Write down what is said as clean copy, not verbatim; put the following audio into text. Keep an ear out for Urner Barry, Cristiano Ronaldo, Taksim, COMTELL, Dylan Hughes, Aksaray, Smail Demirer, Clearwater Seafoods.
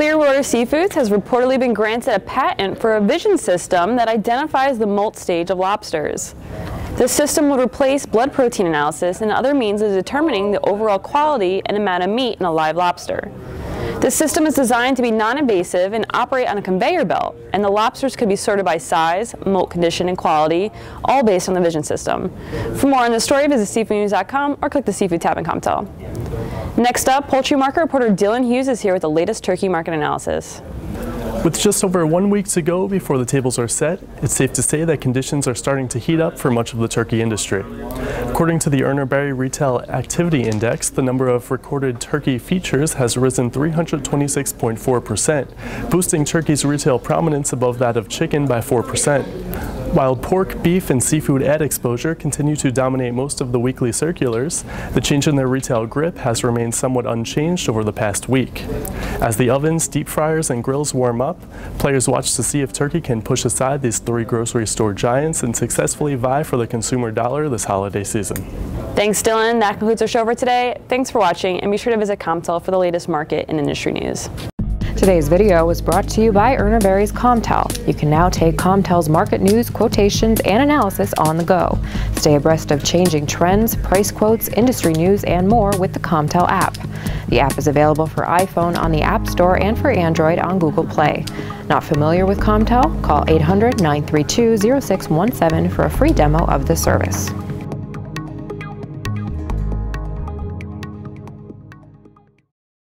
Clearwater Seafoods has reportedly been granted a patent for a vision system that identifies the molt stage of lobsters. This system would replace blood protein analysis and other means of determining the overall quality and amount of meat in a live lobster. This system is designed to be non-invasive and operate on a conveyor belt, and the lobsters could be sorted by size, molt condition, and quality, all based on the vision system. For more on this story, visit seafoodnews.com or click the Seafood tab in COMTELL. Next up, poultry market reporter Dylan Hughes is here with the latest turkey market analysis. With just over 1 week to go before the tables are set, it's safe to say that conditions are starting to heat up for much of the turkey industry. According to the Urner Barry Retail Activity Index, the number of recorded turkey features has risen 326.4%, boosting turkey's retail prominence above that of chicken by 4%. While pork, beef, and seafood ad exposure continue to dominate most of the weekly circulars, the change in their retail grip has remained somewhat unchanged over the past week. As the ovens, deep fryers, and grills warm up, players watch to see if turkey can push aside these three grocery store giants and successfully vie for the consumer dollar this holiday season. Thanks, Dylan. That concludes our show for today. Thanks for watching, and be sure to visit COMTELL for the latest market and industry news. Today's video was brought to you by Urner Barry's COMTELL. You can now take COMTELL's market news, quotations, and analysis on the go. Stay abreast of changing trends, price quotes, industry news, and more with the COMTELL app. The app is available for iPhone on the App Store and for Android on Google Play. Not familiar with COMTELL? Call 800-932-0617 for a free demo of the service.